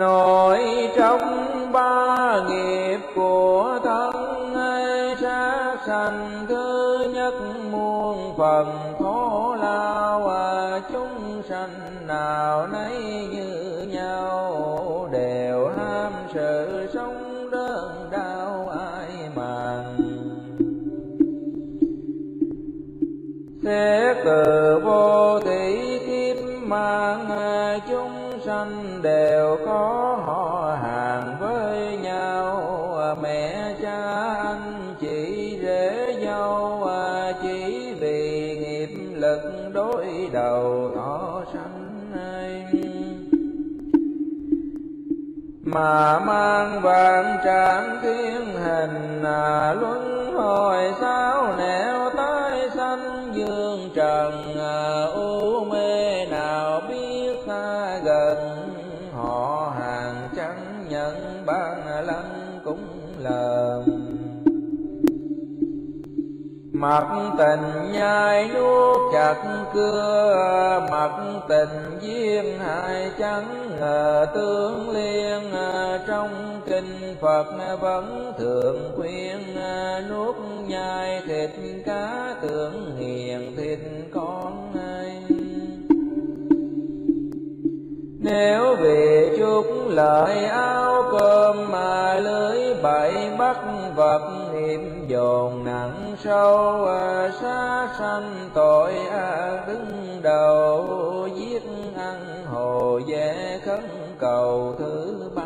nội trong ba nghiệp của thân ấy, sát sanh thứ nhất muôn phần khổ lao, chúng sanh nào nấy như nhau đều ham sự sống đớn đau ai màng. Thế từ vô tỷ kiếp mang chúng sanh đều có họ hàng với nhau, mẹ cha anh chị rể dâu, chỉ vì nghiệp lực đối đầu thọ sanh ấy mà mang vạn trạng thiên hình, luân hồi sao nẻo tái sanh dương trần, u mê nào biết xa gần, họ hàng chẳng nhận ban lăng cũng lờ. Mặc tình nhai nuốt chặt cưa, mặc tình giết hại chẳng ngờ tương liên, trong kinh Phật vẫn thường khuyên nuốt nhai thịt cá tưởng hiền thịt con ai. Nếu vì chút lợi áo cơm mà lưới bẫy bắt vật nghiệp dồn nặng sâu, sát sanh tội ác đứng đầu, giết ăn hồ dễ khấn cầu thứ ba.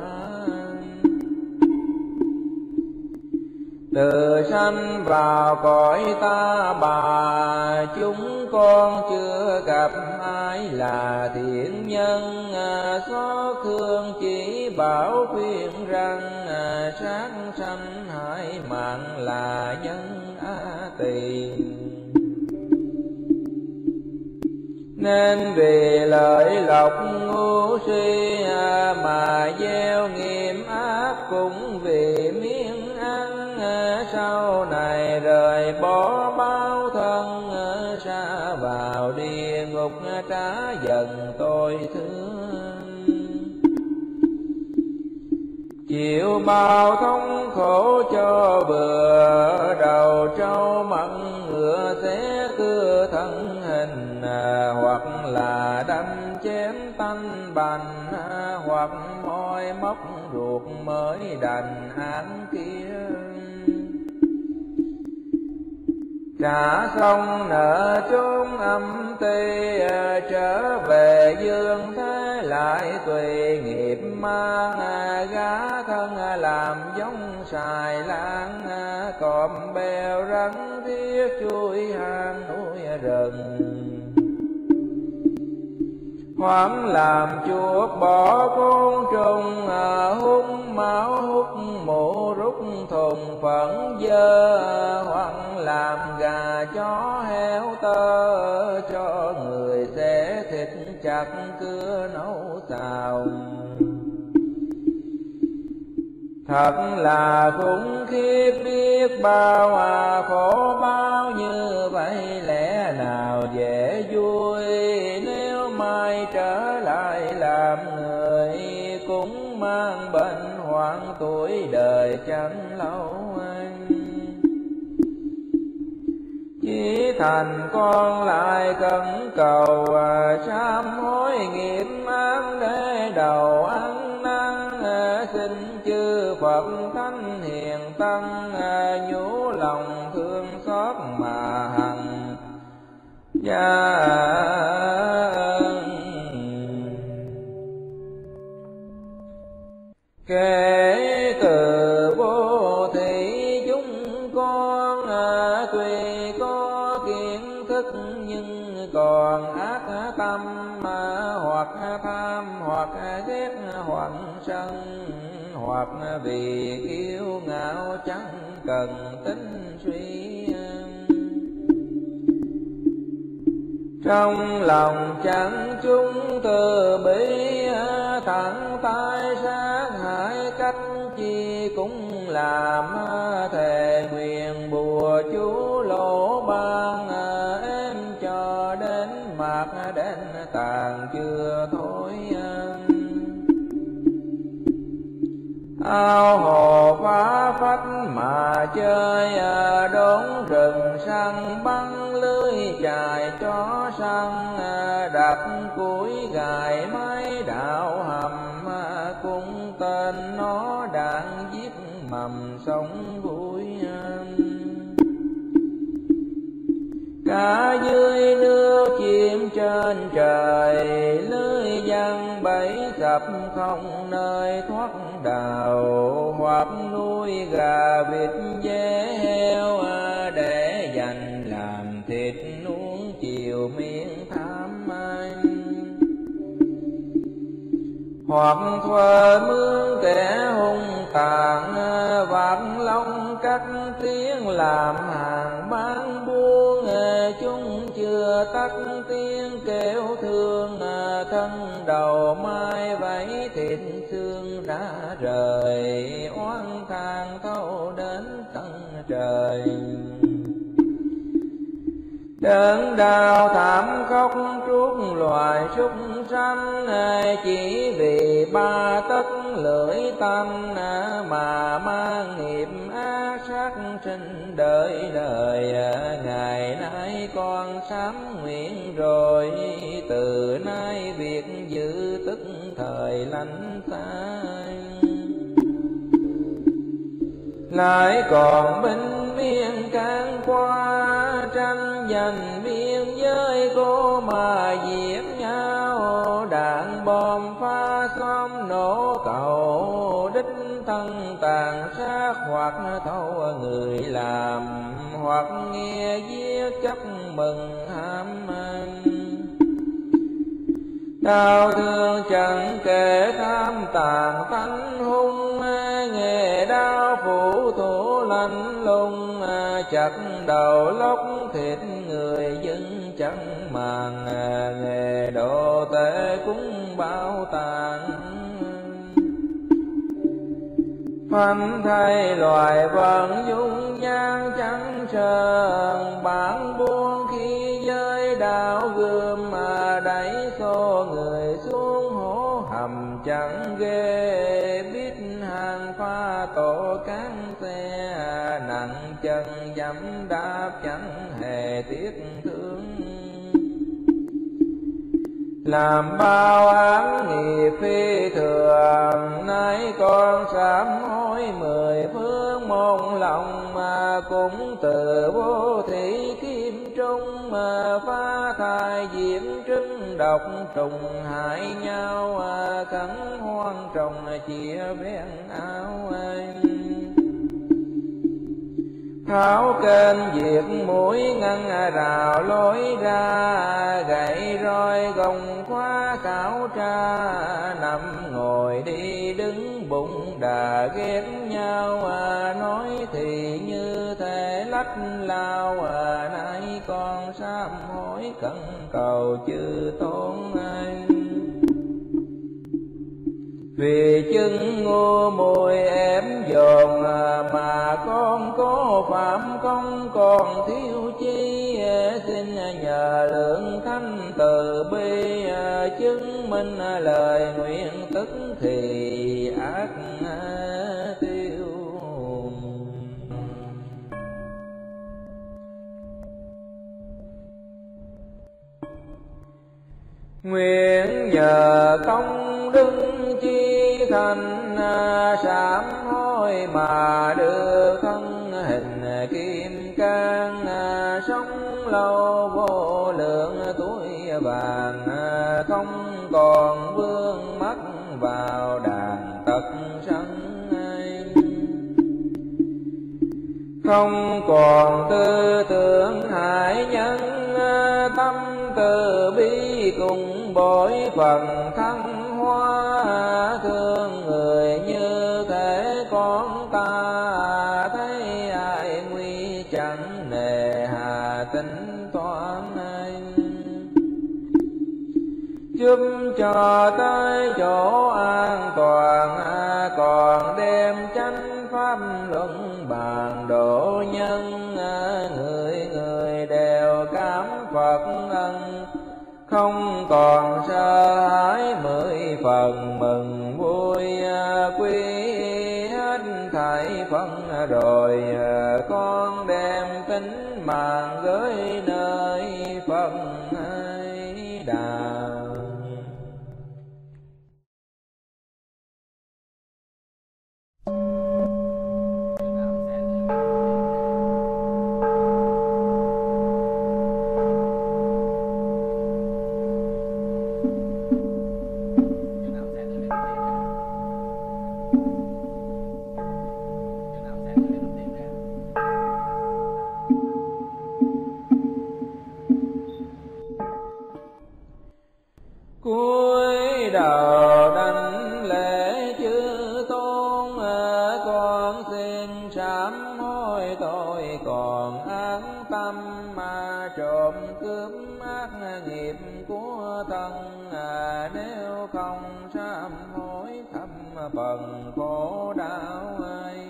Từ sanh vào cõi ta bà, chúng con chưa gặp ai là thiện nhân, xót thương chỉ bảo khuyên rằng, sát sanh hại mạng là nhân tỳ. Nên vì lợi lộc ngu si mà gieo nghiệp ác, cũng vì miếng ăn sau này rời bỏ bao thân, xa vào địa ngục trả dần tôi thương. Chịu bao thống khổ cho vừa, đầu trâu mặn ngựa xé cưa thân hình, hoặc là đâm chém tanh bành, hoặc moi móc ruột mới đành án kia. Cả sông nở chốn âm ti, trở về dương thế lại tùy nghiệp mang, gá thân làm giống xài lang, còm bèo rắn thiết chui hang núi rừng. Hoảng làm chuột bỏ côn trùng, hút máu hút mũ rút thùng phẫn dơ, hoảng làm gà chó heo tơ, cho người xẻ thịt chặt cưa nấu xào. Thật là khủng khiếp biết bao, khổ bao như vậy lẽ nào dễ vui. Nếu mai trở lại làm người, cũng mang bệnh hoạn tuổi đời chẳng lâu. Chỉ thành con lại cần cầu, sám hối nghiệp ác để đầu ăn năn, xin chư Phật thánh hiền tăng, nhủ lòng thương xót mà hằng gia ân. Kể từ vô thị chúng con, tuy có kiến thức nhưng còn ác tâm, hoặc tham hoặc ghét hoặc sân, hoặc vì kiêu ngạo chẳng cần tính suy. Trong lòng chẳng chúng từ bi, thẳng tay sát hại cách chi cũng làm, thề nguyện bùa chú lỗ ban, em cho đến mạt đến tàn chưa thôi. ao hồ phá phách mà chơi, đốn rừng săn băng lưới chài chó săn, đập củi gài mái đạo hầm, cũng tên nó đạn giết mầm sống vui. Cả dưới nước chim trên trời, lưới giăng bẫy sập không nơi thoát đào, hoặc nuôi gà vịt dê heo, để dành làm thịt nuông chiều miệng tham ăn. Hoặc thuê mướn kẻ hung tàn, vạn long cắt tiếng làm hàng bán buôn, chúng chưa tắt tiếng kêu thương, thân đầu mai vẫy thịt xương đã rời, oán than thâu đến tận trời. Đớn đau thảm khóc trút loài súc sanh, chỉ vì ba tấc lưỡi tanh, mà mang nghiệp ác sát sinh đời đời. Ngày nay con sám nguyện rồi, từ nay việc giữ tức thời lánh xa. Lại còn binh miên can qua, tranh giành biên giới cô mà diễm nhau, đạn bom phá xóm nổ cầu, đích thân tàn sát hoặc thâu người làm, hoặc nghe giết chấp mừng ham ăn. Đau thương chẳng kể tham tàn tánh hung, nghề đau phủ thủ lạnh lùng, chặt đầu lóc thịt người dân chẳng màng, nghề đồ tể cũng bao tàn. Phanh thay loài vẫn dung nhan trắng sờn, bản buông khi giới đạo gươm, mà đẩy xô người xuống hố hầm chẳng ghê, biết hàng pha tổ cán xe, nặng chân dẫm đạp chẳng hề tiếc thương. Làm bao án nghiệp phi thường, nay con sám hối mười phương môn lòng, mà cũng từ vô thủy kim trung, mà phá thai diễm trứng độc trùng hại nhau, cắn hoang trồng chia ven áo anh. Tháo kênh diệt mũi ngăn rào lối ra, gậy roi gồng khóa cảo tra, nằm ngồi đi đứng bụng đà ghép nhau, nói thì như thế lách lao, nay con sám hối cẩn cầu chư tôn anh. Vì chân ngô môi ém dồn, mà con cố phạm không còn thiếu chi, xin nhờ lượng thánh từ bi, chứng minh lời nguyện tức thì ác tiêu. Nguyện nhờ công đức chi thành, sám hối mà đưa thân hình kim cang, sống lâu vô lượng tuổi vàng, không còn vương mắc vào đàn tật sân, không còn tư tưởng hại nhân, tâm từ bi cùng bội phần thăng hoa, thương người như thể con ta, thấy ai nguy chẳng nề hà tính toán anh. Giúp cho tới chỗ an toàn, còn đem chánh pháp luận bàn độ nhân, người người đều cảm Phật ân, không còn sợ hãi mười phần mừng vui quý. phân rồi, con đem tính mạng gửi nơi Phật Đà. Cuối đầu đảnh lễ chư tôn, con xin sám hối tôi còn ác tâm mà trộm cướp ác nghiệp của thân, nếu không sám hối thâm phần khổ đau ai.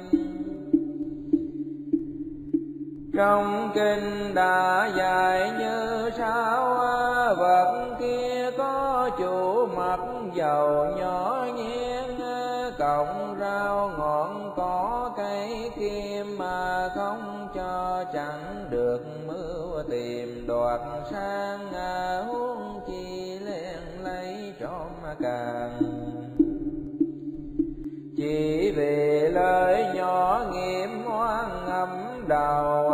Trong kinh đã dạy như sao, vật kia có chủ mặt dầu nhỏ nghiêng, cọng rau ngọn cỏ cây kim mà không cho chẳng được mưa tìm đoạt sang, huống chi liền lấy trộm càng. Chỉ vì lời nhỏ nghiệm hoang ngầm đầu,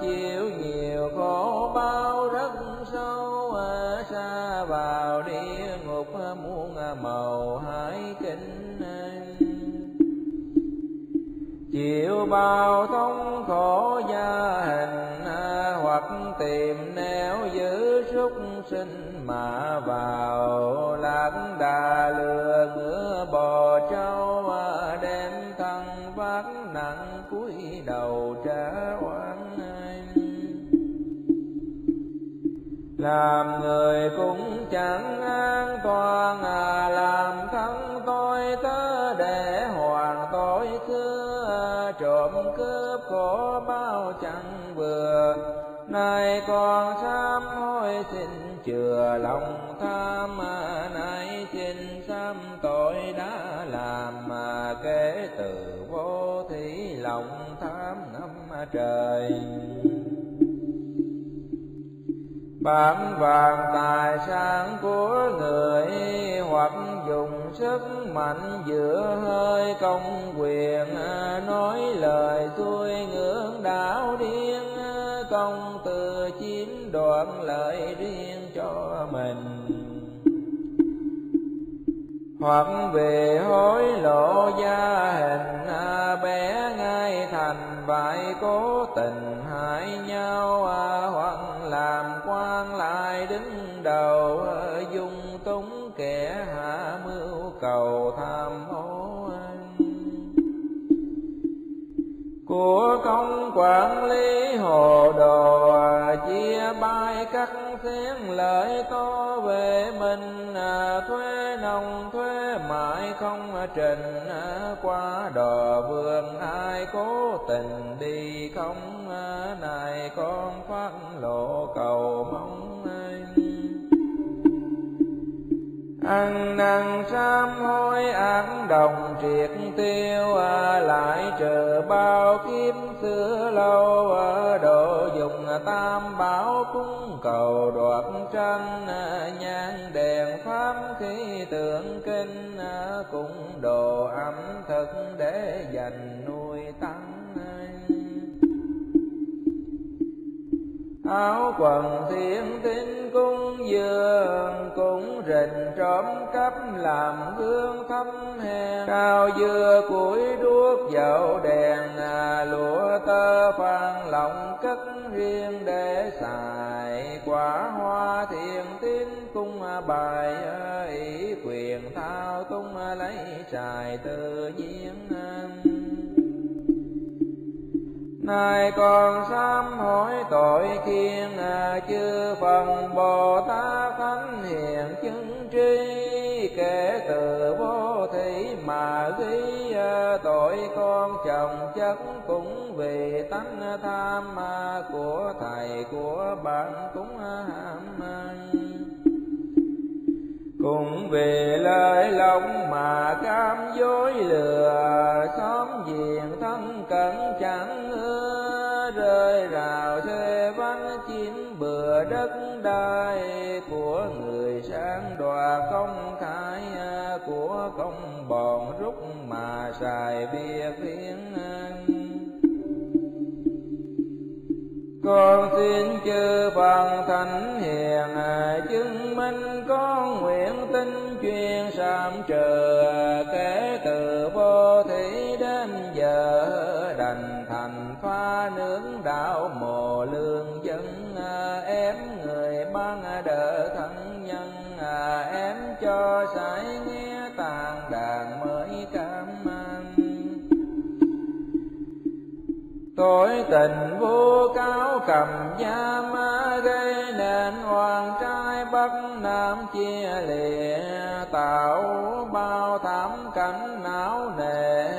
chiếu nhiều khổ bao rất sâu, xa vào địa ngục muôn màu hải kinh. Chịu bao thống khổ gia hình, hoặc tìm nẻo giữ súc sinh mà vào, lạc đà lừa ngựa bò trâu, đem thân vác nặng cúi đầu trả oán. Làm người cũng chẳng an toàn, làm thân tôi tớ để hoàn tội xưa, trộm cướp khổ bao chẳng vừa, nay còn sám hối xin chừa lòng tham, nay xin sám tội đã làm mà kể từ vô thủy lòng tham năm trời. Bản vàng tài sản của người hoặc dùng sức mạnh giữa hơi công quyền, nói lời xuôi ngưỡng đảo điên, công từ chiếm đoạt lợi riêng cho mình. Hoặc về hối lộ gia hình, bé ngay thành vại cố tình hại nhau, hoặc làm quan lại đứng đầu, dung túng kẻ hạ mưu cầu tham ô. Của công quản lý hồ đồ, chia bai cắt xén lợi to về mình, thuế nông thuế mãi không trình, qua đò vườn ai cố tình đi không, này con phát lộ cầu mong. Ăn năn sám hối án đồng triệt tiêu, lại trừ bao kiếp xưa lâu, độ dùng tam bảo cúng cầu đoạt tranh, nhang đèn pháp khí tượng kinh, cũng đồ ẩm thực để dành nuôi tăng. Áo quần thiên tinh cung dường, cũng rình trộm cắp làm gương thấp hèn, cao dưa củi đuốc dầu đèn, lụa tơ phan lọng cất riêng để xài, quả hoa thiên tinh cung bài, ý quyền thao túng lấy xài tự nhiên. Nay còn sám hối tội khiên, chư Phật Bồ Tát thánh hiền chứng tri, kể từ vô thủy mà ghi, tội con chồng chất cũng vì tánh tham, của thầy của bạn cũng ham ăn. Cũng vì lời lòng mà cam dối lừa, xóm diện thân cẩn chẳng rơi rào thuê văn chín bừa đất đai của người sáng đòa không thái của công bọn rút mà xài bia phiến. Con xin chư bằng thánh hiền chứng minh con nguyện tin chuyên sám trừ kể từ vô thủy đến giờ đành thành pha nướng đạo mồ lương dân em người mang đỡ thân nhân em cho sải nghe tàn đàn mới cảm ơn tối tình vô cáo cầm da ma gây nên hoàng trai bắc nam chia lìa tạo bao thảm cảnh não nề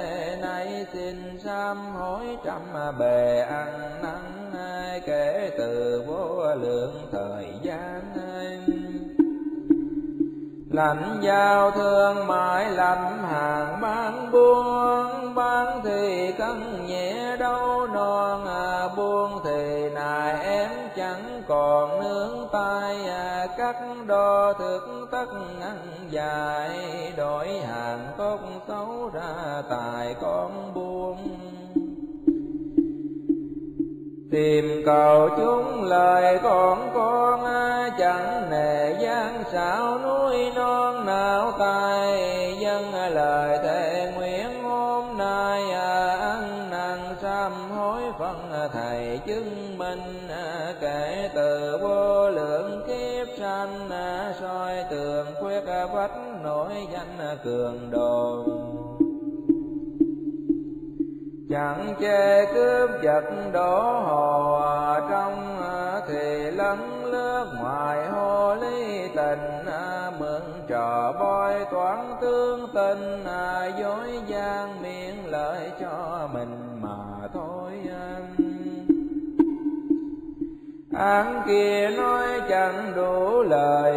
nay xin sám hối trăm bề ăn năn kể từ vô lượng thời gian lạnh giao thương mãi lạnh hàng bán buôn bán thì cân nhẹ đâu non buông thì nài em chẳng còn nướng tay cắt đo thực tất ngăn dài đổi hàng tốt xấu ra tài con buông tìm cầu chúng lời con chẳng nề gian xảo núi non não tay dân lời thề nguyện hôm nay ăn năn sám hối phân thầy chứng minh kể từ vô lượng kiếp sanh soi tường quyết vách nổi danh cường đồ chẳng che cướp giật đổ hồ trong thì lấn lướt ngoài hồ ly tình mượn trò bói toán tương tình dối gian miệng lợi cho mình mà thôi ăn kia nói chẳng đủ lời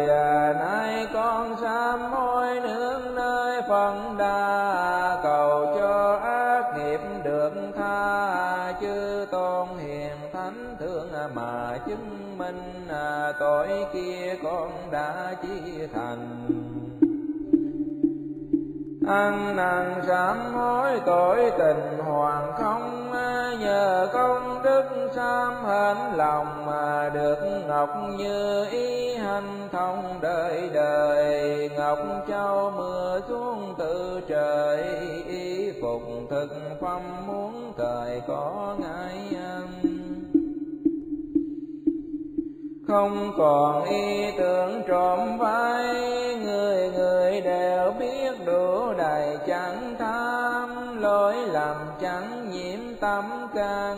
nay con sám hối nương nơi phần đa cầu cho ác nghiệp được tha chư tôn hiền thánh thương mà chứng minh tội kia con đã chi thành ăn năn sám hối tội tình hoàng không nhờ công đức sám hạnh lòng mà được ngọc như ý hành thông đời đời ngọc châu mưa xuống từ trời y phục thực phẩm muốn thời có ngài không còn ý tưởng trộm vai người người đều biết đủ đầy chẳng tham lỗi lầm chẳng nhiễm tâm can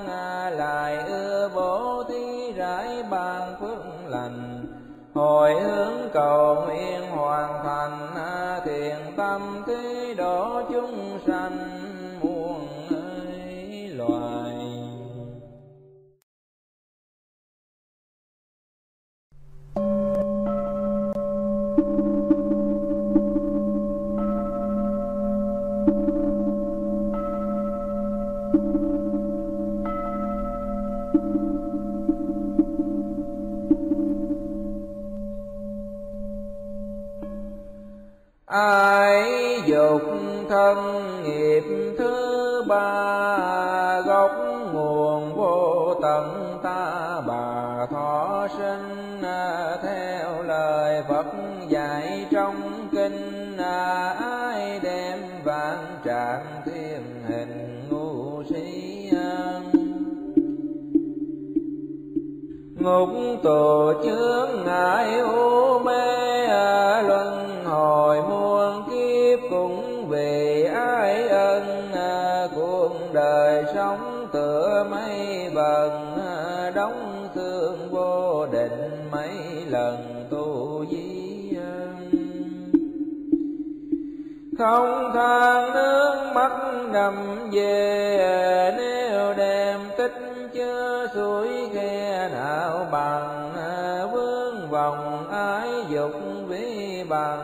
lại ưa bố thí rải ban phước lành hồi hướng cầu nguyện hoàn thành thiện tâm thí độ chúng sanh muôn loài. Ái dục thân nghiệp thứ ba gốc nguồn vô tận ta bà thọ sinh theo lời Phật dạy trong kinh ai đem vạn trạng thiên hình ngu si ngục tù chướng ngại u mê luân hồi muôn kiếp cũng vì ái ân cuộc đời sống tựa mây vần đóng xương vô định mấy lần tu di không than nước mắt nằm về nếu đem tích chưa suối khe nào bằng vướng vòng ái dục vĩ bằng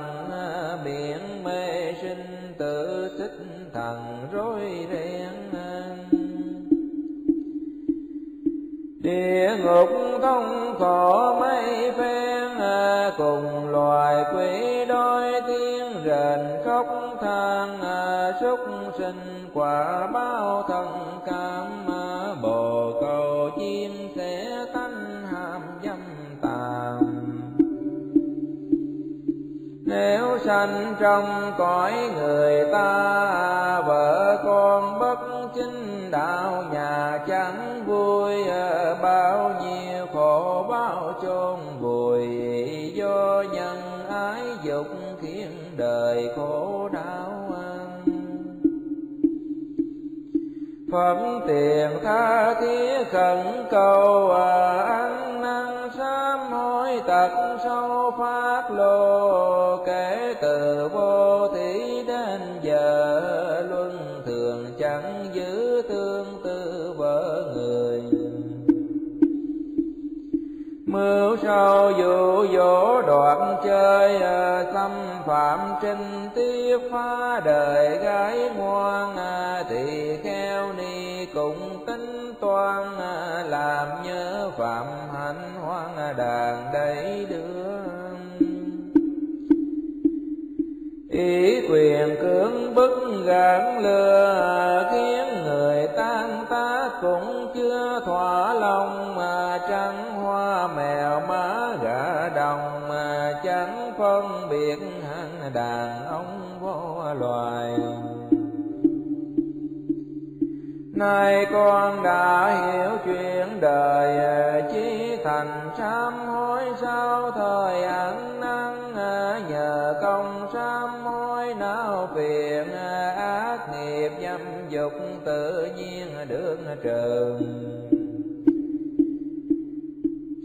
biển mê sinh tự xích thần rối ren địa ngục không khổ mấy phen, cùng loài quỷ đôi tiếng rền khóc than, súc sinh quả báo thân cam, bồ câu chim sẽ tanh hàm dâm tà. Nếu sanh trong cõi người ta, vợ con bất chính đạo nhà chẳng vui, bao nhiêu khổ bao chôn vùi, do nhân ái dục khiến đời khổ đau. Phẩm tiền tha thiết khẩn cầu, ăn năn sám hối tật sâu phát lô, kể từ vô thủy đến giờ luân thường chẳng giữ tương tư vợ người. Mưu sâu dụ dỗ đoạn chơi, xâm phạm trinh tiết phá đời gái ngoan, thì kheo ni cũng tính toan, làm nhớ phạm hạnh hoang đàn đầy đưa. Ý quyền cưỡng bức gạn lừa, khiến người tan tác cũng chưa thỏa lòng, mà trắng hoa mèo má gà đồng, mà chẳng phân biệt hạng đàn ông vô loài. Nay con đã hiểu chuyện đời, chí thành sám hối sao thời ăn năn, nhờ công sám hối não phiền, ác nghiệp dâm dục tự nhiên được trừ.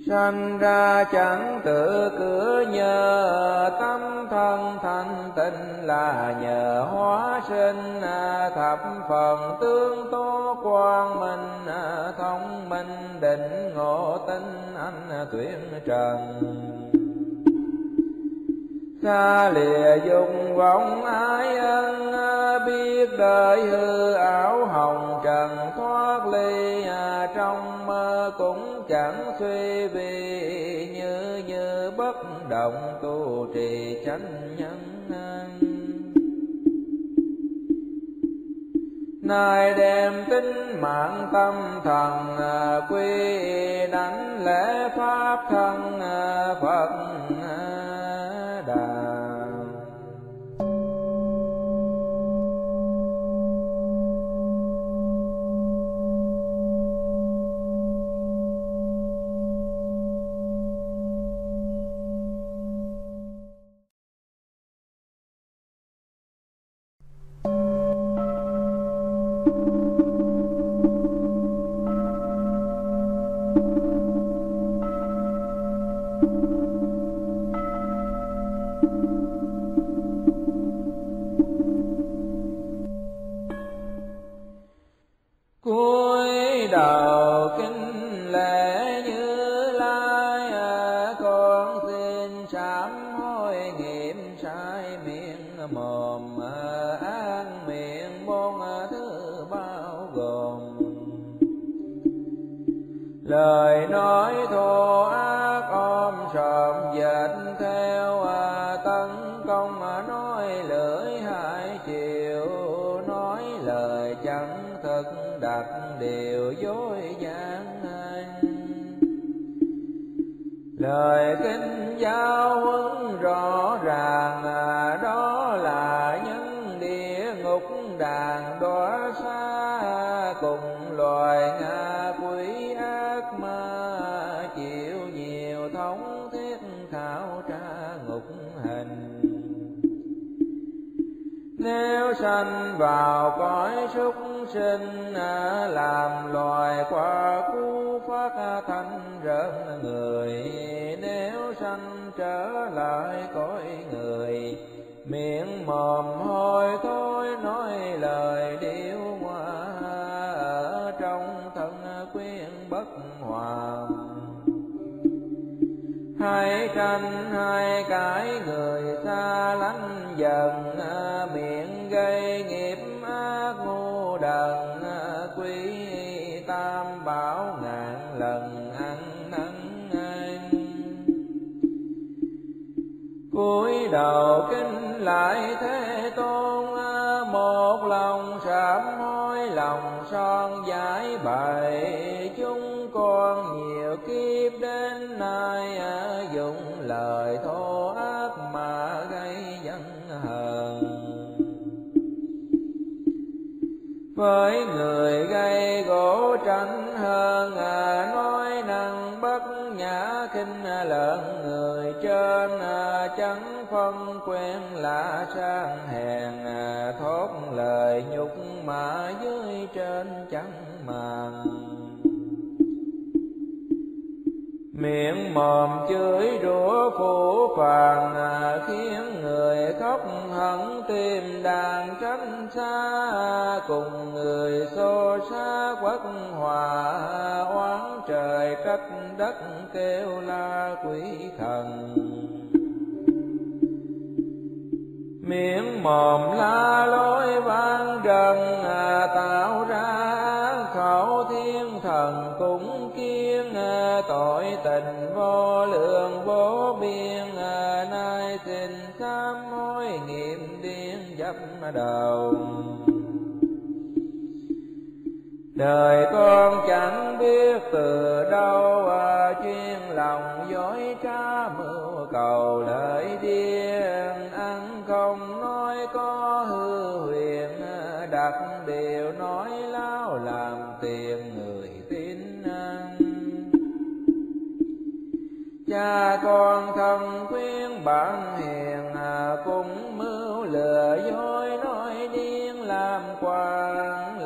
Sanh ra chẳng tự cửa nhờ, tâm thân thanh tịnh là nhờ hóa sinh, thập phần tương tố quang minh, thông minh định ngộ tinh anh tuyển trần. Xa lìa dùng vọng ái ân, biết đời hư ảo hồng trần thoát ly, trong mơ cũng chẳng suy vì, như như bất động tu trì chánh nhân. Nay đem tính mạng tâm thần, quy đánh lễ pháp thân Phật Đà. Cúi đầu kính lễ Như Lai, con xin sám hối nghiệp sai miệng mồm, ăn miệng bốn thứ bao gồm lời nói thô ác ôm sòm dệt theo, tấn công nói lưỡi hai chiều, nói lời chẳng thật đặt điều dối gian hành. Lời kinh giáo huấn rõ ràng, đó là những địa ngục đàn đọa xa, cùng loài ngạ quỷ ác ma chịu nhiều thống thiết thảo tra ngục hình. Nếu sanh vào cõi súc sinh, làm loài qua cú phát thanh rợn người. Nếu sanh trở lại cõi người, miệng mồm hôi thối nói lời điêu ngoa, ở trong thân quyến bất hòa. Hãy tranh hai cái người xa lánh dần, miệng gây nghiệp ác ngu đần, quý tam bảo ngàn lần cúi đầu kính lại Thế Tôn, một lòng sám hối lòng son giải bày. Chúng con nhiều kiếp đến nay dùng lời thô ác mà gây giận hờn với người, gây gỗ tranh hơn nói năng bất nhã, khinh lợn người trên chẳng phân quen lạ sang hèn, thốt lời nhục mạ dưới trên chẳng màng, miệng mồm chửi rủa phủ phàng, khiến người khóc hẳn tim đàn tránh xa, cùng người xô xá quất hòa, oán trời cách đất kêu la quỷ thần, miệng mồm la lối vang trần, tạo ra khẩu thiên thần cũng kiên, tội tình vô lượng vô biên, nay xin sám hối niệm điên dập đầu. Đời con chẳng biết từ đâu, chuyên lòng dối trá mưu cầu lợi điên, ăn không nói có hư huyền, đặt điều nói láo làm tiền người tin ăn. Cha con thân khuyên bạn hiền, cũng mưu lừa dối nói điên làm quan,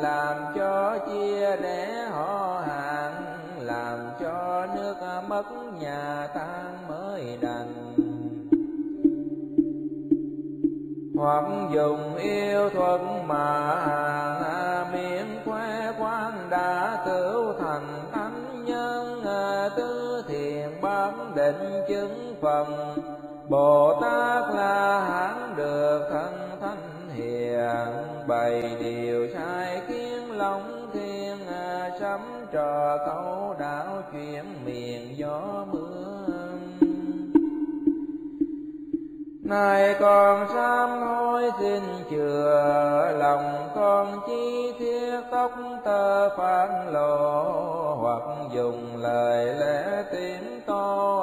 làm cho chia rẽ họ hàng, làm cho nước mất nhà tan mới đành. Hoặc dùng yêu thuật mà miệng khoe quan đã cứu thành thánh nhân, tứ thiền bám định chứng phần Bồ Tát là hãng được thân thánh hiền, bày điều sai kiến lòng thiên, sấm trò câu đảo chuyển miền gió mưa. Nay con sám hối xin chừa lòng con chi thiết tóc tơ phản lộ, hoặc dùng lời lẽ tiếng to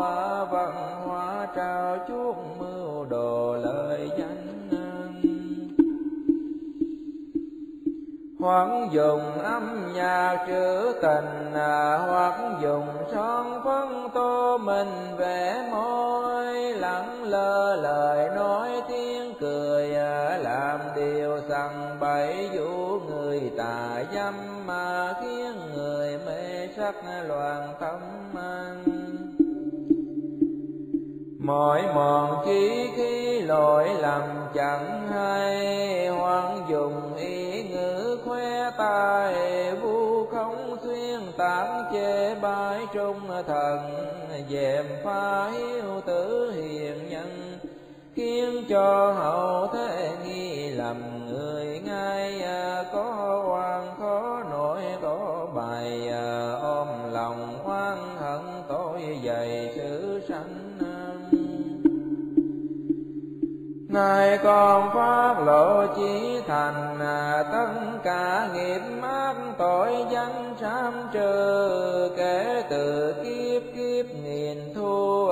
văn hóa trao chuốc mưu đồ lời danh, hoặc dùng âm nhạc trữ tình, hoặc dùng son phấn tô mình vẽ môi, lẳng lơ lời nói tiếng cười, làm điều sằng bậy vũ người tà dâm, mà khiến người mê sắc loạn tâm anh. Mọi mòn chí khi lỗi lầm chẳng hay, hoang dùng ý ngữ khoe tài, vu không xuyên tán chê bái trung thần, dèm pha hiếu tử hiền nhân, khiến cho hậu thế nghi lầm người ngay, có oan khó nổi có bài, ôm lòng oan hận tội dày sự sanh. Nay con phát lộ chí thành, tất cả nghiệp ác tội danh sám trừ, kể từ kiếp kiếp nghìn thu,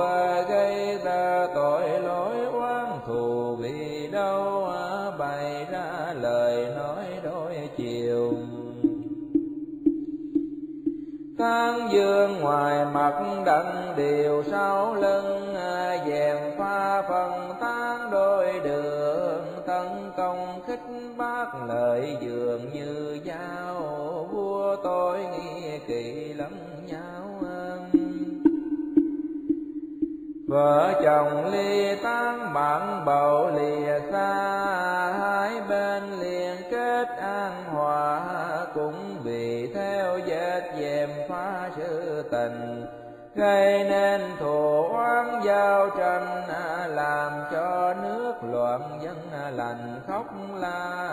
gây ra tội lỗi oán thù vì đâu, bày ra lời nói đôi chiều, tán dương ngoài mặt đặng điều sau lưng, dèm pha phần tán đôi đường, tấn công khích bác lợi dường như dao, vua tôi nghi kỵ lẫn nhau. Vợ chồng ly tán bạn bầu lìa xa, hai bên liền kết an hòa, cũng vì theo vết dèm phá sự tình, gây nên thù oán giao tranh, làm cho nước loạn dân lành khóc la,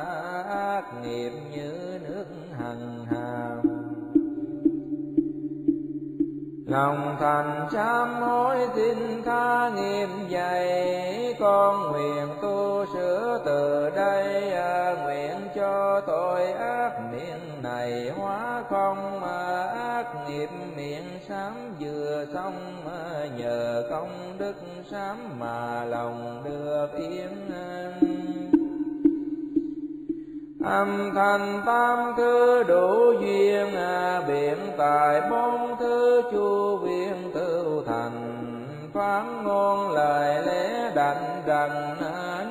ác nghiệp như nước hằng hà. Lòng thành sám hối xin tha nghiệp dày, con nguyện tu sửa từ đây, nguyện cho tội ác miệng này hóa không, ác nghiệp miệng sám vừa xong, nhờ công đức sám mà lòng được yên. Âm thanh tam thứ đủ duyên, biện tài bốn thứ chu viên tự thành, phán ngôn lời lẽ đành đành,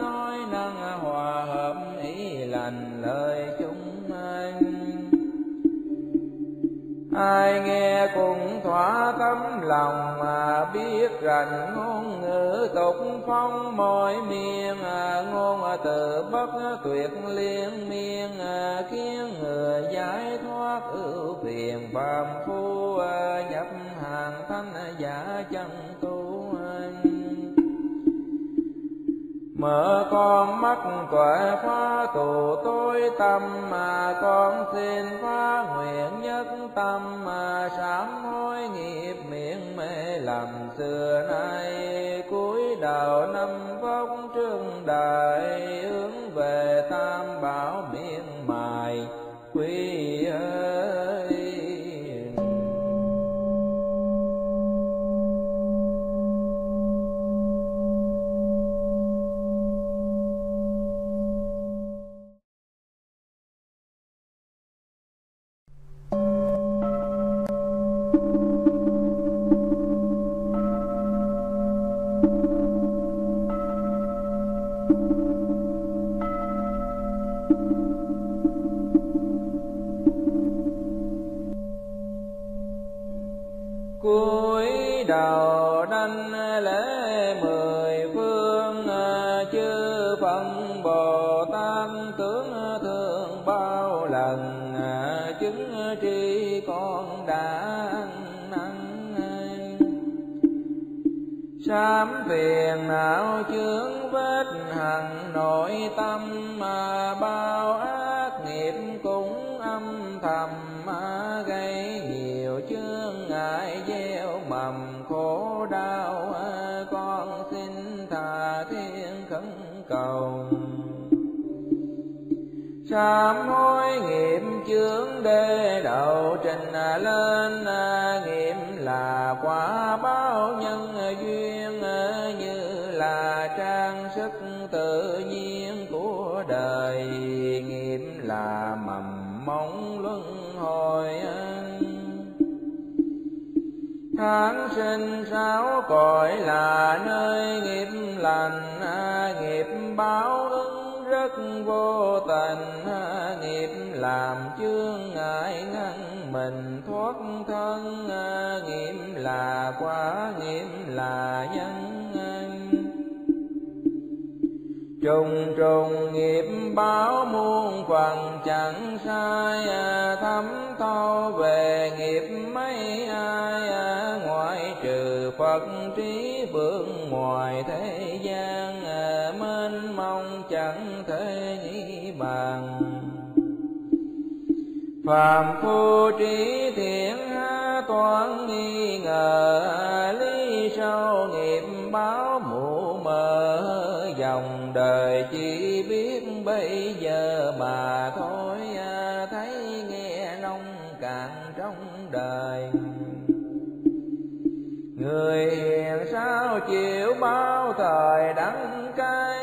nói năng hòa hợp ý lành lời chúng anh. Ai nghe cũng thỏa tấm lòng, mà biết rằng ngôn ngữ tục phong mọi miệng, ngôn từ bất tuyệt liên miên, khiến người giải thoát ưu phiền phàm phu, nhập hàng thánh giả chân tu. Mở con mắt tuệ phá tù tối tâm, mà con xin phá nguyện nhất tâm, mà sám hối nghiệp miệng mê lầm xưa nay, cúi đầu năm vong trương đại, hướng về tam bảo miệng mài quý ơi. Cúi đầu đảnh lễ mười phương, chư Phật Bồ Tát tướng thương bao lần, chứng tri con đã năng. Sám phiền não chướng vết hằn nội tâm, mà bao ác nghiệp cũng âm thầm gây nhiều chướng ngại, gieo mầm khổ đau. Con xin tha thiên khẩn cầu, sám hối nghiệp chướng đê đầu trình lên, nghiệp là quả báo nhân duyên, như là trang sức tự nhiên của đời, nghiệp là mầm mống luân hồi. Tháng sinh sáu cõi là nơi nghiệp lành, nghiệp báo ứng rất vô tình, nghiệp làm chướng ngại ngăn mình thoát thân, nghiệp là quả nghiệp là nhân. Trùng trùng nghiệp báo muôn phần chẳng sai, thấm thâu về nghiệp mấy ai, ngoại trừ Phật trí vương ngoài thế gian, mênh mông chẳng thể nghĩ bàn. Phàm phu trí thiện toán nghi ngờ, lý sâu nghiệp báo mù mờ, dòng đời chỉ biết bây giờ mà thôi, thấy nghe nông cạn trong đời. Người hiền sao chịu bao thời đắng cay,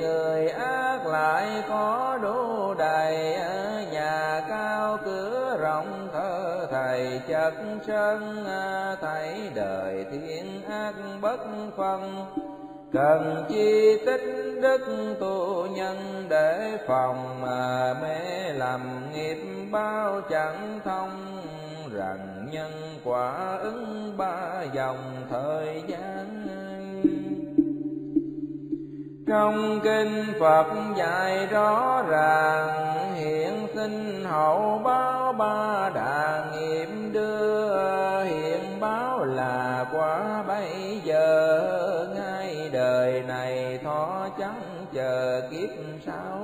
người ác lại có đủ đầy, nhà cao cửa rộng thờ thầy chất sân, thấy đời thiên ác bất phân, cần chi tích đức tu nhân để phòng, mà mê làm nghiệp bao chẳng thông, rằng nhân quả ứng ba dòng thời gian. Trong kinh Phật dạy rõ ràng, hiện sinh hậu báo ba đà nghiệp đưa, hiện báo là quả bây giờ, ngay đời này thọ chẳng chờ kiếp sau.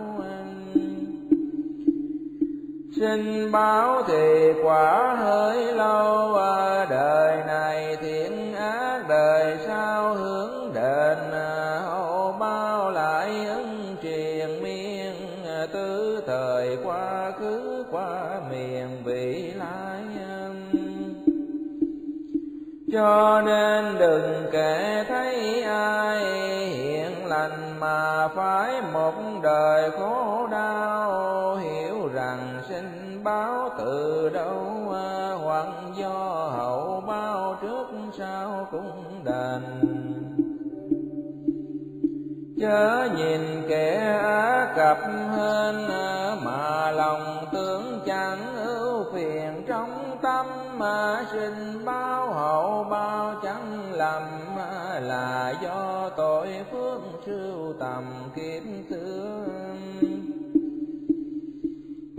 Sinh báo thì quả hơi lâu, đời này thiện ác đời sau hướng đền, hậu Cho nên đừng kể thấy ai hiền lành mà phải một đời khổ đau, hiểu rằng sinh báo từ đâu hoặc do hậu báo trước sau cũng đền. Chớ nhìn kẻ á cập hên mà lòng tưởng chẳng ưu phiền trong tâm, mà sinh báo hậu bao chẳng lầm là do tội phước sưu tầm kiếp xưa.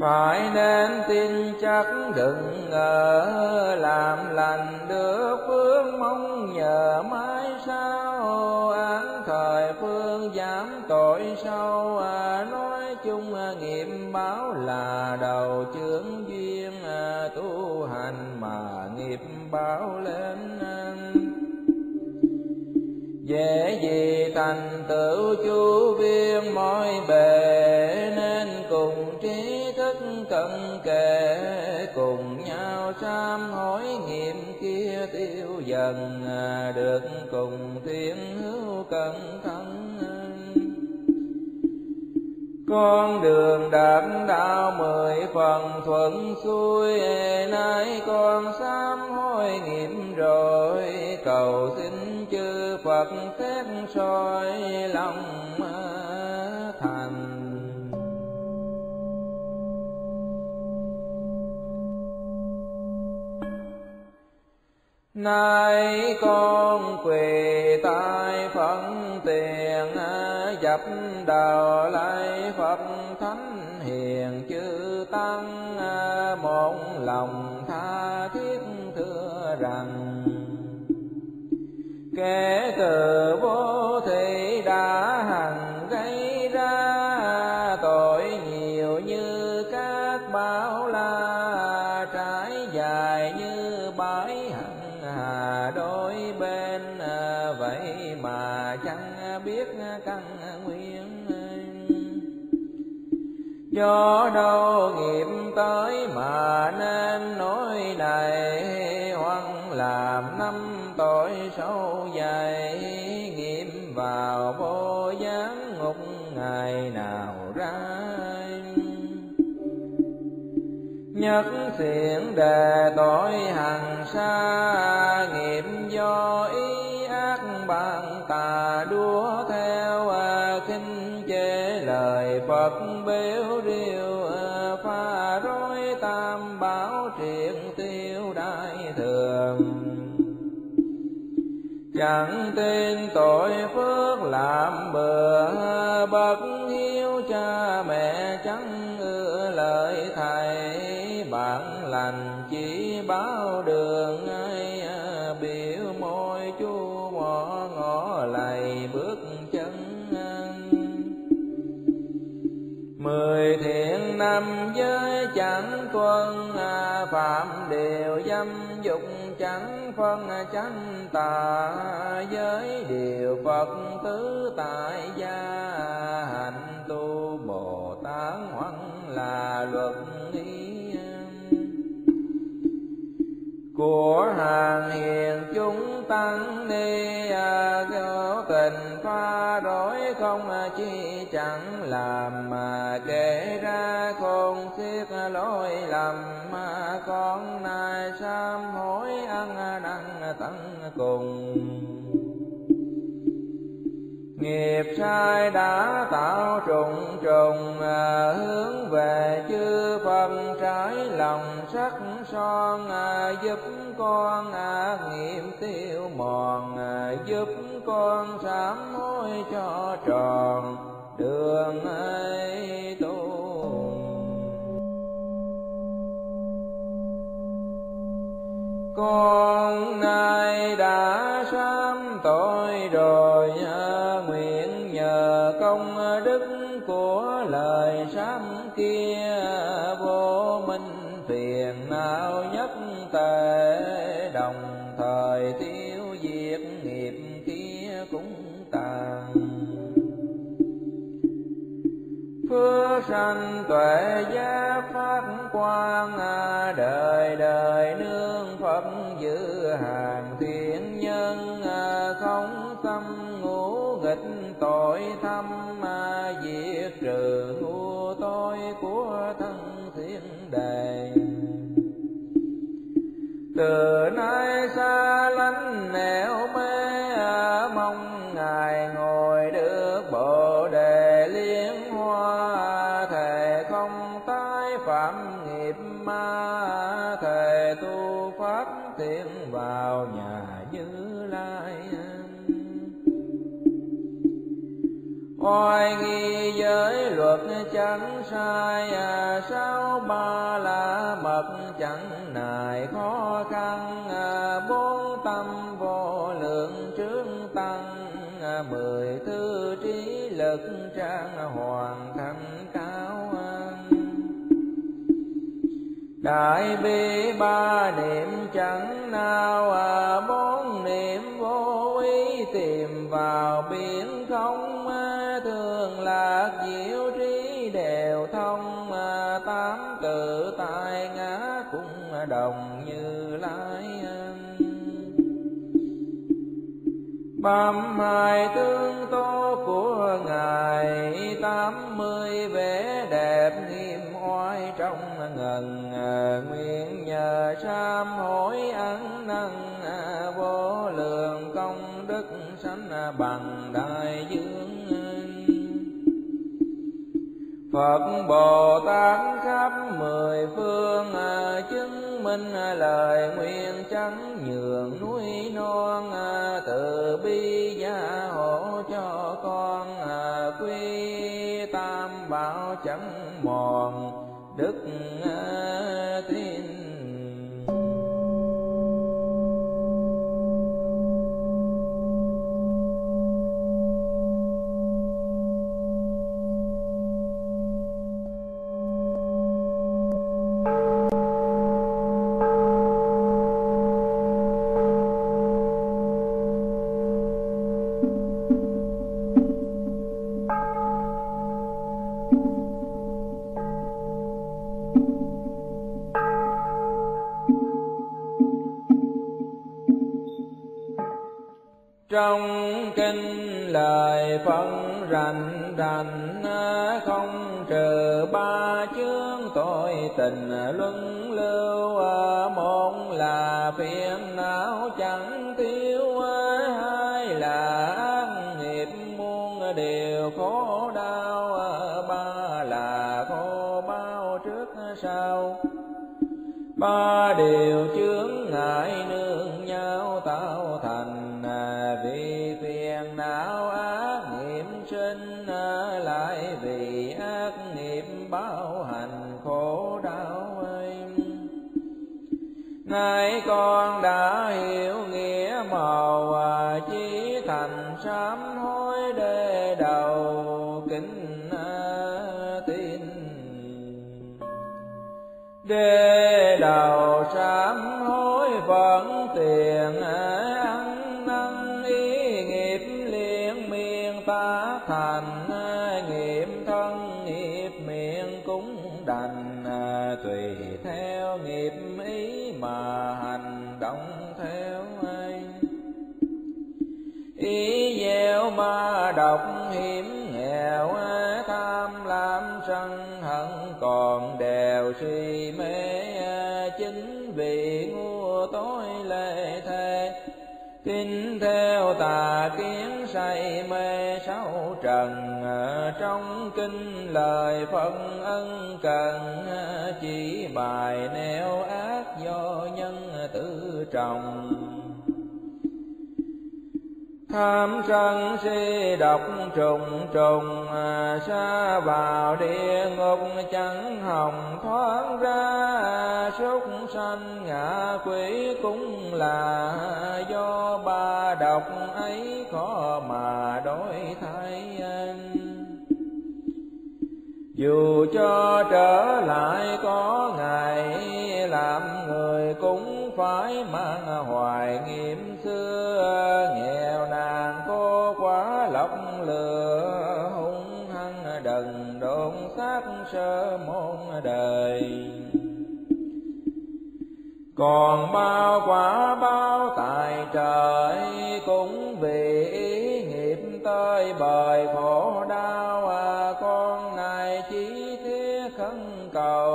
Phải nên tin chắc đừng ngờ, làm lành được phước mong nhờ mãi sao. Án thời phương giảm tội sâu, nói chung nghiệp báo là đầu chướng duyên. Tu hành mà nghiệp báo lên, dễ gì thành tựu chú viên mọi bề. Nên cùng trí thức cận kề, cùng nhau sám hối nghiệm kia tiêu dần. Được cùng thiên hữu cẩn thân, con đường đảm đạo mười phần thuận xuôi. Nay con sám hối nghiệm rồi, cầu xin chư Phật xét soi lòng thành. Nay con quỳ tai phận tiền, dập đầu lạy Phật thánh hiền chư tăng. Một lòng tha thiết thưa rằng, kẻ từ vô thị đã hằng gây ra tội nhiều như các bão la, trải dài như bãi hằng hà đôi bên. Vậy mà chẳng biết căn nguyên, do đâu nghiệp tới mà nên nỗi này. Hoang làm năm tội sâu dày, nghiệm vào vô gián ngục ngày nào ra. Nhất xiển đề tội hằng xa, nghiệm do ý ác bạn tà đua theo. Khinh chế lời Phật bêu riêu, pha rối tam bảo triệt tiêu đại thường. Chẳng tin tội phước làm bừa, bất hiếu cha mẹ chẳng ưa lời thầy. Bạn lành chỉ báo đường ai, biểu môi chú mỏ ngõ lầy bước chân. Mười thiện năm giới chẳng tuân, phạm đều dâm dục chẳng phân chẳng tà. Giới điều Phật tứ tại gia, hạnh tu Bồ Tát hoằng là luật ý. Của hàng hiền chúng tăng ni, theo tình pha đổi không chi chẳng làm. Mà kể ra khôn xiết lỗi lầm, con nay sám hối ăn năn tận cùng. Nghiệp sai đã tạo trùng trùng, hướng về chư Phật trái lòng sắc son. Giúp con nghiệm tiêu mòn, giúp con sám hối cho tròn đường ấy tu. Con nay đã sám tội rồi, nguyện nhờ công đức của lời sám kia. Vô minh phiền não nhất tề, đồng thời tiêu diệt nghiệp kia cũng tàn. Phước sanh tuệ giác phát quang, đời đời nương Phật giữ hàng thiên tội thâm ma diệt trừ hua tôi của thân thiên đề. Từ nay xa lánh nẻo mê mong ngài ngồi được bồ đề liên hoa, thề không tái phạm nghiệp ma, thề tu pháp tiến vào nhà Như Lai. Oai nghi giới luật chẳng sai, sáu ba la mật chẳng nài khó khăn, bốn tâm vô lượng trướng tăng, mười thứ trí lực trang hoàn thành cao. Đại bi ba niệm chẳng nào, bốn niệm vô ý tìm vào biển không, thường lạc diệu trí đều thông, tám tự tại ngã cũng đồng Như Lai. Bám hai tướng tố của ngài, 80 vẻ đẹp nghiêm oai trong ngần, nguyện nhờ sám hối ăn năn, vô lượng công đức sánh bằng đại dương. Phật Bồ Tát khắp mười phương, chứng minh lời nguyện chẳng nhường núi non, từ bi gia hộ cho con, quy tam bảo chẳng mòn đức tin. Trong kinh lời phân rành rành, không trừ ba chướng tội tình luân lưu. Một là phiền não chẳng thiếu, hai là ác nghiệp muôn điều khổ đau, ba là khổ bao trước sau. Ba điều chướng ngại nương nhau tạo thành, vì phiền não ác nghiệp sinh, lại vì ác nghiệp báo hành khổ đau ơi. Nay con đã hiểu nghĩa màu, chí thành sám hối để đầu kính tin. Để đầu sám hối vẫn tiền ăn năng ý nghiệp liên miên, ta thành nghiệp thân nghiệp miệng cũng đành, tùy theo nghiệp ý mà hành động theo ai. Ý gieo ma độc hiểm nghèo, tham lam sân hận còn đều suy mê, chính vì ngu tối lệ thề, tin theo tà kiến say mê sáu trần. Trong kinh lời phân ân cần, chỉ bài nẻo ác do nhân tự trồng. Tham sân si độc trùng trùng, xa vào địa ngục chẳng hồng thoát ra. Súc sanh ngạ quỷ cũng là do ba độc ấy khó mà đổi thay. Dù cho trở lại có ngày, làm người cũng phải mang hoài nghiệm xưa. Nghèo nàn cô quá lọc lừa, hung hăng đần độn xác sơ môn đời. Còn bao quả báo tài trời, cũng vì ý nghiệp ơi bởi khổ đau con này chỉ thiết khấn cầu,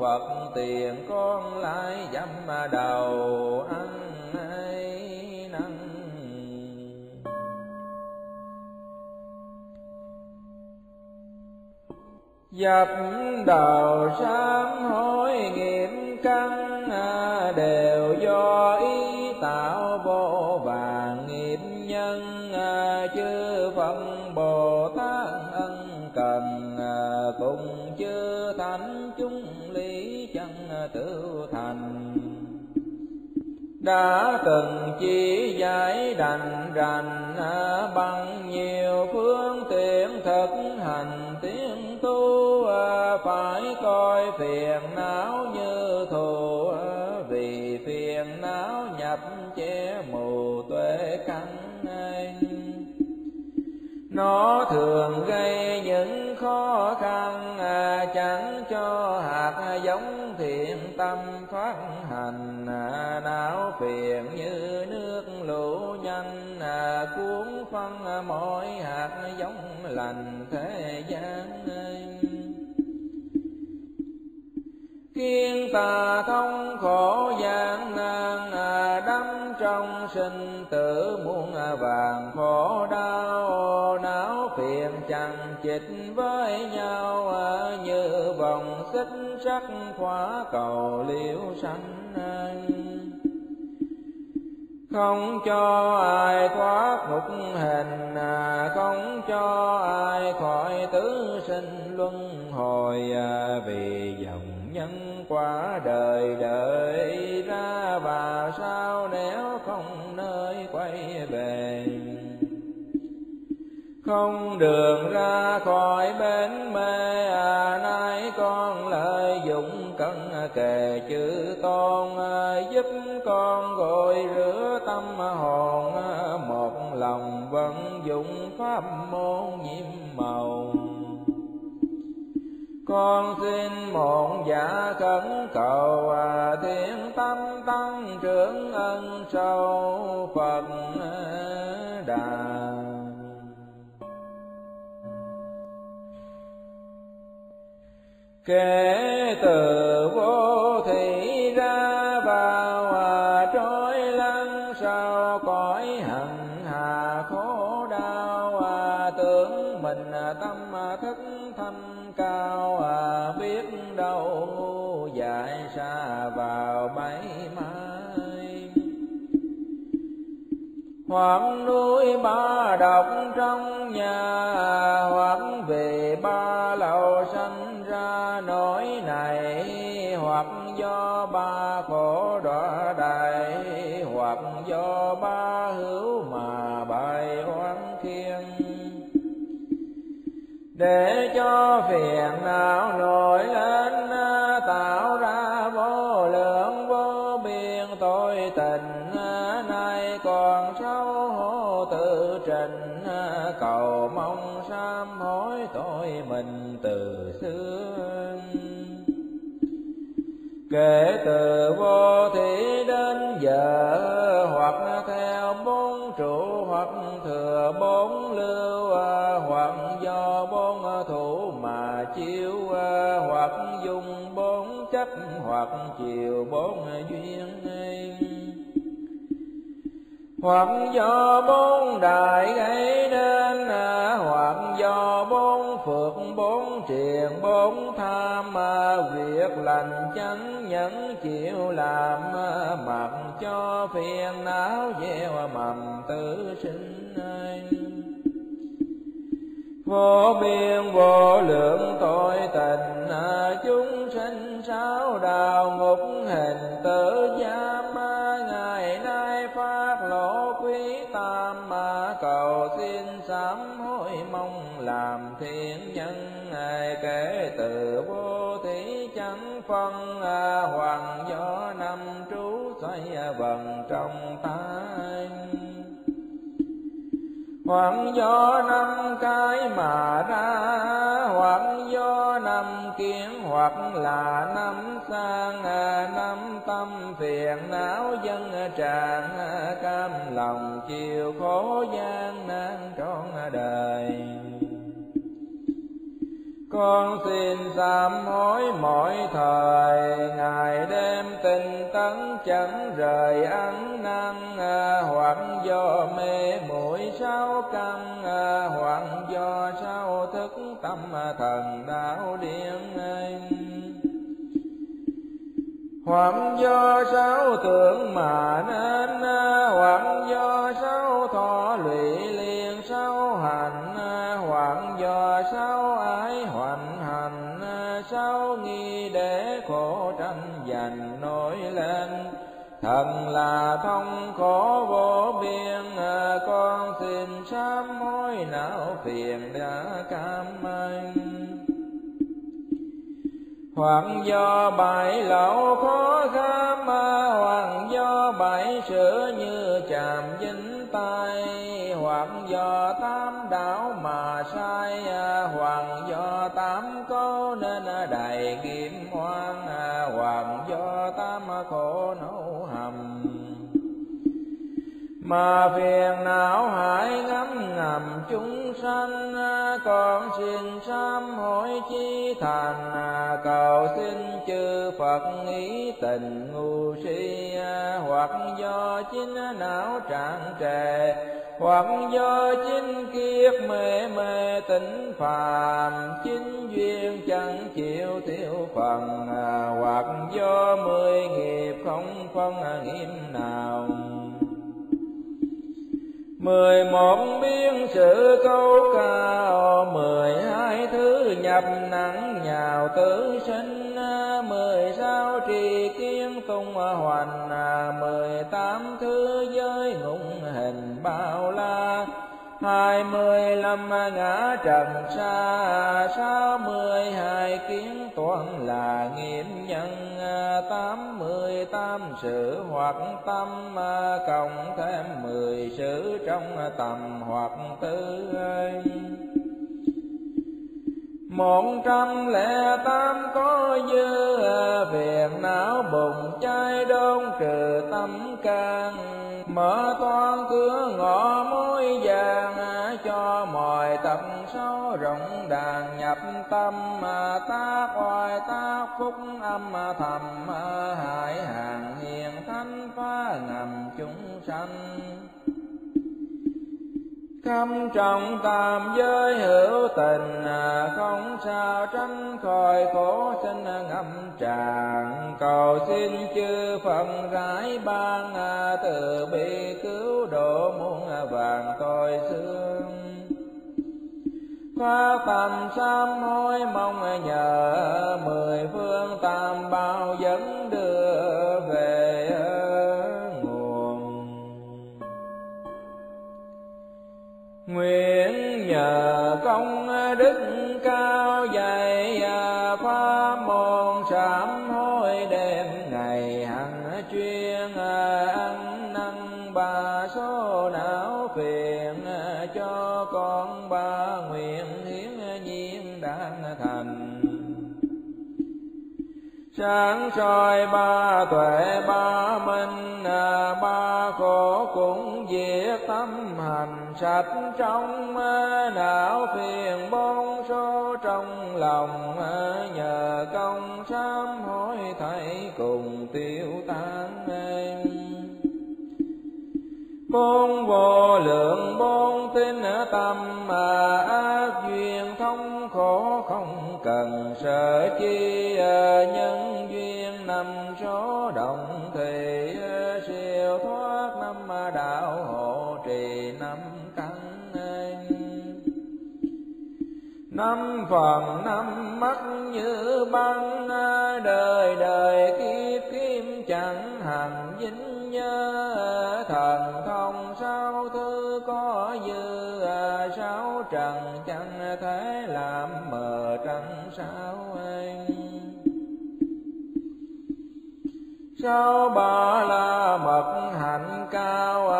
Phật tiền con lại dẫm đầu ăn ấy năn. Dập đầu sám hối nghiệp căn đều do ý tạo vô vàn nghiệp nhân, chư Phật Bồ Tát ân cần cùng chư thánh chúng lý chân tự thành, đã từng chỉ giải đành rành bằng nhiều phương tiện thực hành tiếng tu, phải coi phiền não như thù vì phiền não nhập che mù tuệ căn. Nó thường gây những khó khăn chẳng cho hạt giống thiện tâm phát hành, não phiền như nước lũ nhanh cuốn phân mỗi hạt giống lành thế gian. Kiên tà thông khổ gian nan đắm trong sinh tử muôn vàng khổ đau, não phiền chằng chịt với nhau như vòng xích sắt khóa cầu liễu sanh, không cho ai thoát ngục hình, không cho ai khỏi tứ sinh luân hồi, vì dòng nhân quả đời đời ra và sao nếu không nơi quay về, không đường ra khỏi bến mê. Nay con lợi dụng cẩn kề chữ tôn, giúp con gội rửa tâm hồn, một lòng vận dụng pháp môn nhiệm màu. Con xin một giả khẩn cầu, thiên tâm tăng trưởng ân sâu Phật Đà. Kể từ vô thị ra vào, trôi lăn sau cõi hằng hà khổ đau, tưởng mình tâm thức thanh cao, biết đâu ngu dại xa vào bẫy mai. Hoặc nuôi ba độc trong nhà, hoặc về ba lầu sanh ra nỗi này, hoặc do ba khổ đọa đày, hoặc do ba hữu mà bài oán khiên. Để cho phiền não nổi lên tạo ra vô lượng vô biên tội tình, nay còn xấu hổ tự trình, cầu mong sám hối tội mình từ xưa. Kể từ vô thủy đến giờ, hoặc theo bốn trụ, hoặc thừa bốn lưu, hoặc do bốn thủ mà chiếu, hoặc dùng bốn chấp, hoặc chiều bốn duyên, hoặc do bốn đại gây nên, hoặc do bốn phước, bốn triền, bốn tham, việc lành chánh nhẫn chịu làm, mặc cho phiền não gieo mầm tử sinh. Vô biên vô lượng tội tình, chúng sinh sáu đạo ngục hình tử giam, ngày nay phát lộ quý tam, cầu xin sám hối mong làm thiện nhân. Kể từ vô thủy chẳng phân, hoàng gió năm trú xoay vần trong tay, hoặc do năm cái mà ra, hoặc do năm kiến, hoặc là năm sang năm tâm phiền não dân tràn cam lòng chịu khổ gian nan trọn đời. Con xin sám hối mỗi thời, ngày đêm tinh tấn chẳng rời ăn năn, hoặc do mê muội sáu căn, hoặc do sáu thức tâm thần đạo điên, hoặc do sáu tưởng mà nên, hoặc do sáu thọ lụy liền sáu hành, hoặc do sáu ái hoành hành, sáu nghi để khổ tranh giành nổi lên. Thần là thông khổ vô biên, con xin sám hối não phiền đã cam ơn. Hoặc do bảy lậu khó kham, hoặc do bảy sự như chạm dính tay, hoặc do tám đảo mà sai, hoặc do tám câu nên đầy kiếm hoang, hoặc do tám khổ nấu hầm mà phiền não hại ngấm ngầm chúng sanh. Con xin sám hối chí thành, cầu xin chư Phật ý tình ngu si, hoặc do chính não tràn trề, hoặc do chính kiếp mê mê tỉnh phàm, chính duyên chẳng chịu tiêu phần, hoặc do mười nghiệp không phân nghiêm nào. 11 biến sự câu cao, 12 thứ nhập nặng nhào tử sinh, 16 trì kiến tung hoành, 18 thứ giới ngụnh hình bao la, 25 ngã trần xa, 62 kiến toàn là nghiệm nhân, 88 sự hoặc tâm cộng thêm 10 sự trong tầm hoặc tư. 108 có dư phiền não bùng cháy đốn trừ tâm can, mở toan cửa ngõ mối vàng, cho mọi tập sâu rộng đàn nhập tâm, tác oai tác phúc âm thầm, hại hàng hiền thánh phá ngầm chúng sanh. Khâm trọng tam giới hữu tình, không sao tránh khỏi khổ sinh ngâm tràn, cầu xin chư Phật rải ban, từ bi cứu độ muôn vàng tội xương. Phá tầm sám hối mong nhờ, mười phương tam bảo dẫn đưa về nguyện. Nhờ công đức cao dày pháp môn sám hối đêm ngày hằng chuyên, ăn năn ba số não phiền, cho con ba nguyện hiển nhiên đáng thành. Sáng soi ba tuệ ba minh, ba khổ cũng diệt, tâm hành sạch trong não phiền bốn số trong lòng, nhờ công sám hối thảy cùng tiêu tan. Con vô lượng bốn tín tâm, ác duyên thống khổ không cần sợ chi, nhân duyên năm số đồng thì, siêu thoát năm đạo hộ trì năm căn. Năm phần năm mắt như băng, đời đời kiếp kiếp chẳng hằng dính nhớ, thần thông sáu thứ có dư, sáu trần chẳng thể làm mờ trăng sao em. Sáu ba la mật hạnh cao,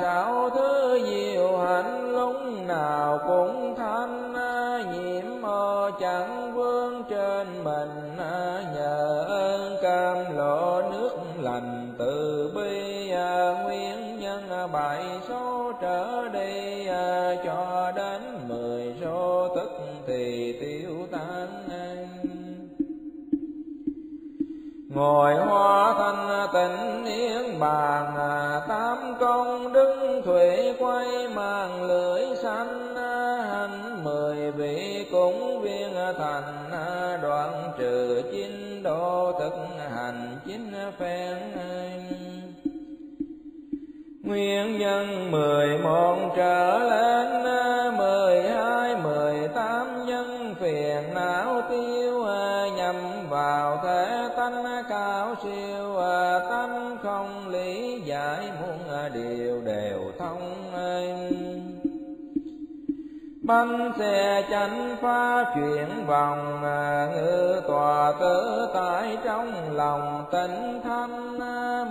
sáu thứ diệu hạnh lúc nào cũng thanh, nhiễm mơ chẳng vương trên mình, lời số tức thì tiêu tán. Ngồi hoa thanh tịnh yên bàn, tám công đức thủy quay màn lưỡi xanh. Hành 10 vị cũng viên thành, đoạn trừ 9 đô thực hành 9 phen. Nguyên nhân 11 trở lên, 12, 18 nhân phiền não tiêu. Nhằm vào thế tánh cao siêu, tánh không lý giải muôn điều đều thông. Bánh xe chánh phá chuyển vòng, ngự tòa tử tại trong lòng tịnh thanh.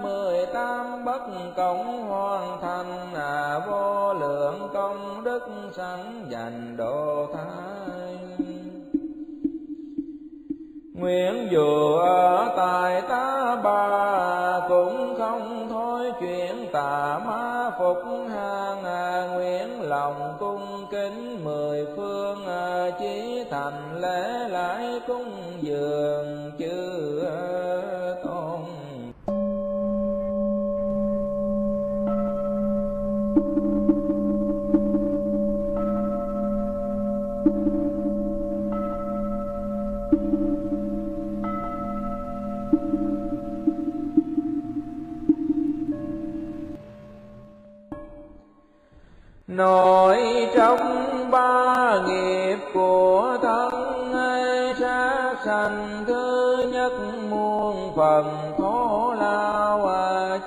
18 bất cộng hoàn thành, vô lượng công đức sẵn dành độ thái. Nguyện dù ở tại Ta Bà, cũng không thôi chuyện tà ma phục hàng. Nguyện lòng cung kính 10 phương, chí thành lễ lại cung dường chư tôn. Nội trong ba nghiệp của thân ấy, sát sanh thứ nhất muôn phần khổ lao.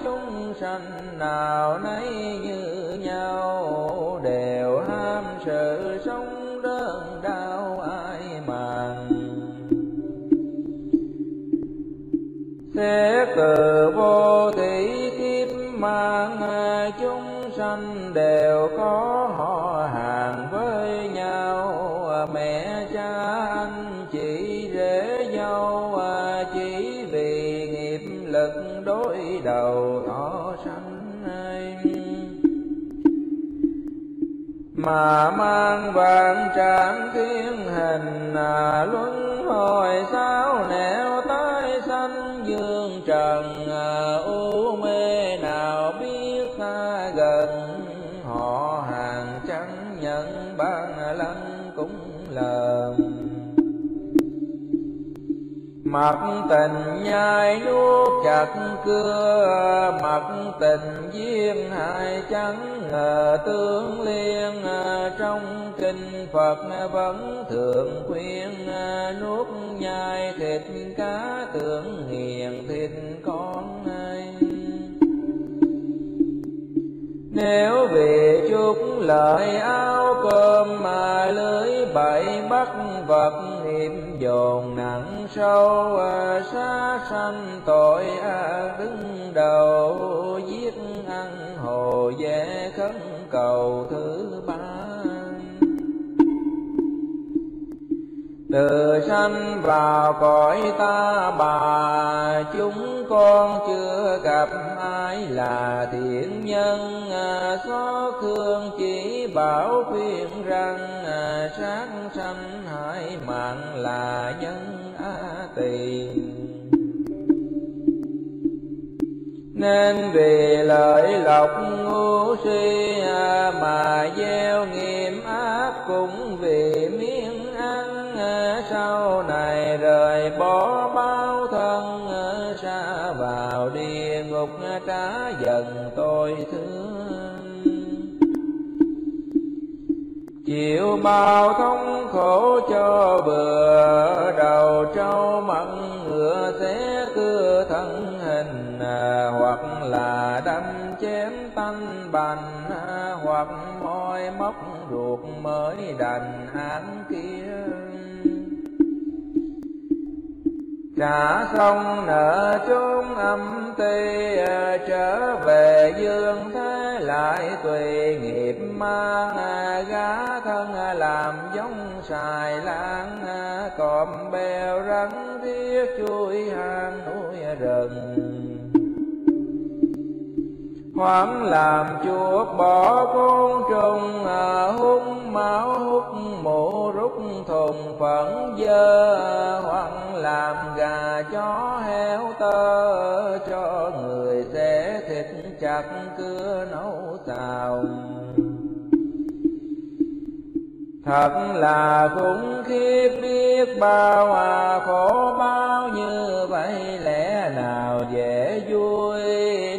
Chúng sanh nào nấy như nhau, đều ham sự sống đớn đau ai màng. Thế từ vô thủy kiếp mang, chúng sanh đều có họ hàng với nhau. Mẹ cha anh chị rể dâu, chỉ vì nghiệp lực đối đầu thọ sanh ấy, mà mang vạn trạng thiên hình. Luân hồi sao nẻo tái sanh dương trần, u mê nào biết xa gần. Họ hàng chẳng nhận ban lăng cũng lờm, mặc tình nhai nuốt chặt cưa. Mặc tình giết hại chẳng ngờ tương liên, trong kinh Phật vẫn thường khuyên. Nuốt nhai thịt cá tưởng hiền thịt con ai, nếu vì chút lợi áo cơm mà lưới bẫy bắt vật nghiệp dồn nặng sâu. Sát sanh tội đứng đầu, giết ăn hồ dễ khấn cầu thứ ba. Từ sanh vào cõi Ta Bà, chúng con chưa gặp ai là thiện nhân. Xót thương chỉ bảo khuyên rằng, sát sanh hại mạng là nhân tỳ. Nên vì lợi lộc ngu si, mà gieo nghiệp ác cũng vì miếng ăn. Sau này rời bỏ bao thân, xa vào địa ngục trả dần tôi thương. Chịu bao thống khổ cho bừa, đầu trâu mặn ngựa xé cưa thân hình. Hoặc là đâm chém tanh bành, hoặc môi móc ruột mới đành án kia. Trả xong nợ chốn âm ti, trở về dương thế lại tùy nghiệp mang. Gá thân làm giống xài lang, còm bèo rắn thiết chui hang núi rừng. hoảng làm chuột bỏ côn trùng, hút máu hút mũ rút thùng phẫn dơ, hoặc làm gà chó heo tơ cho người xẻ thịt chặt cưa nấu xào. Thật là khủng khiếp biết bao, khổ bao như vậy lẽ nào dễ vui.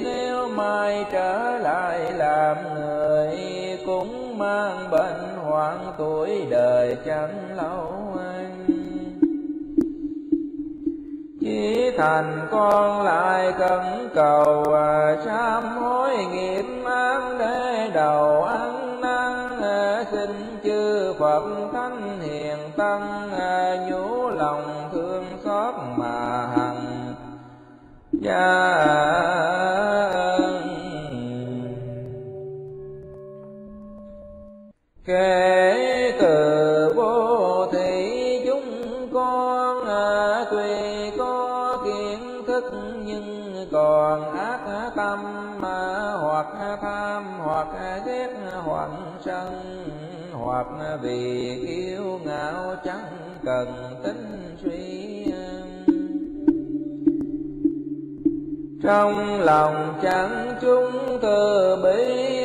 Nếu mai trở lại làm người cũng mang bệnh hoạn tuổi đời chẳng lâu anh. Chỉ thành con lại cần cầu, sám hối nghiệp ám để đầu ăn năn. Xin chư Phật thánh hiền tăng nhủ lòng thương xót mà hằng gia ân. Kể từ vô thị chúng con tuy có kiến thức nhưng còn ác tâm, hoặc tham hoặc ghét hoặc sân, hoặc vì kiêu ngạo chẳng cần tính suy. Trong lòng chẳng chúng từ bi,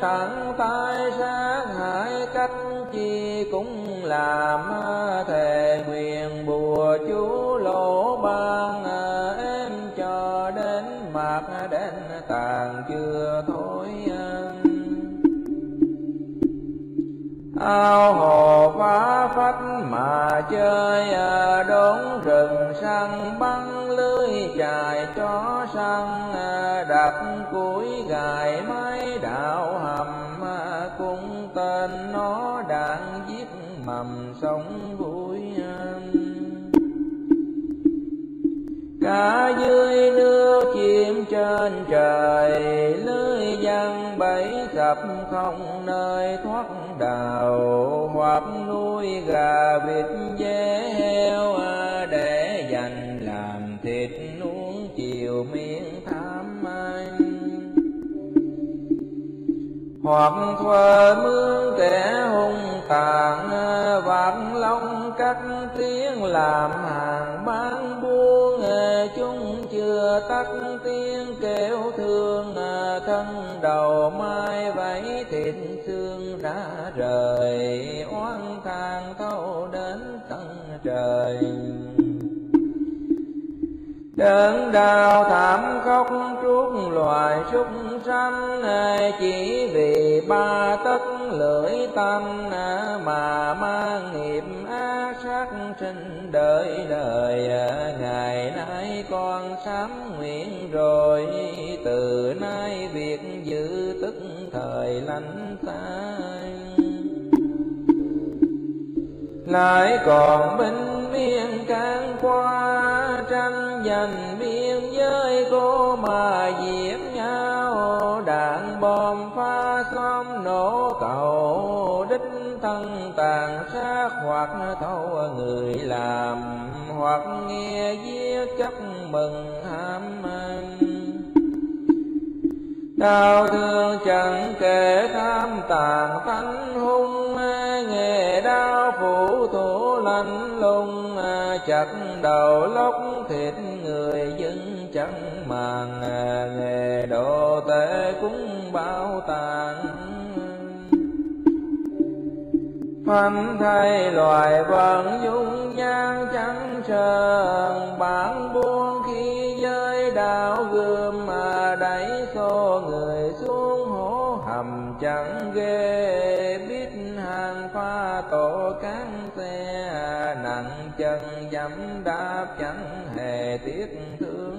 thẳng tay sát hại cách chi cũng làm. Thề nguyện bùa chú lỗ ban, em cho đến mạt đến tàn chưa thôi. Ao hồ phá phách mà chơi, đốn rừng săn bắn lưới chài chó săn, đặt củi gài mái đạo hầm, cũng tên nó đạn giết mầm sống vui. Cả dưới nước chim trên trời, lưới giăng bẫy sập không nơi thoát đào. Hoặc nuôi gà vịt dê heo, để dành làm thịt nuông chiều miệng tham anh. Hoặc thuê mướn kẻ hung tàn, vạn long cách tiếng làm hàng bán buôn. Chúng chưa tắt tiếng kêu thương, thân đầu mai vẫy thịt xương ra rời, oán than thâu đến tận trời. Đớn đau thảm khóc trước loài súc sanh, chỉ vì ba tấc lưỡi tanh mà mang nghiệp ác sát sinh đời đời. Ngày nay con sám nguyện rồi, từ nay việc giữ tức thời lánh xa. Lại còn binh biên can qua, tranh giành biên giới cô mà giết nhau. Đạn bom phá xóm nổ cầu, đích thân tàn sát hoặc thâu người làm. Hoặc nghe giết chấp mừng ham anh, đau thương chẳng kể tham tàn tánh hung. Nghề đao phủ thủ lạnh lùng, chặt đầu lóc thịt người dân chẳng màng. Nghề đồ tể cũng bao tàn, phanh thay loài vẫn dung nhan trắng trơn. Bản buông khi giới đạo gươm, mà đẩy xô người xuống hố hầm chẳng ghê. Biết hàng pha tổ cán xe, nặng chân dẫm đạp chẳng hề tiếc thương.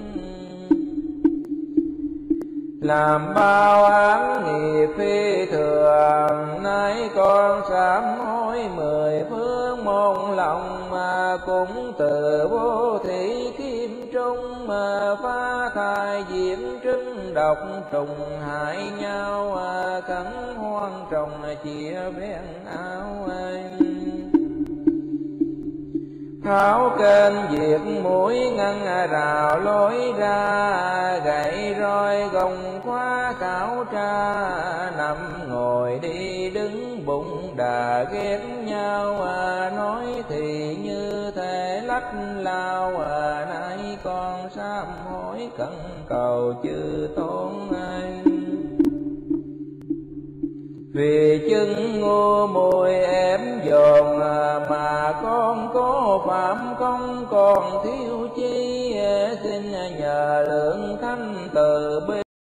Làm bao án nghiệp phi thường, nay con sám hối mười phương môn lòng. Mà cũng từ vô thị kim trung, mà phá thai diễm trứng độc trùng hại nhau. Cắn hoang trồng chia bên áo anh, Kháo kênh diệt mũi ngăn rào lối ra, gậy roi gồng khóa khảo tra. Nằm ngồi đi đứng bụng đà ghét nhau, nói thì như thế lách lao. Nay con sám hối cẩn cầu chư tôn anh, vì chân ngô môi ém dồn. Mà con có phạm không còn thiếu chi, xin nhờ lượng thánh từ bi.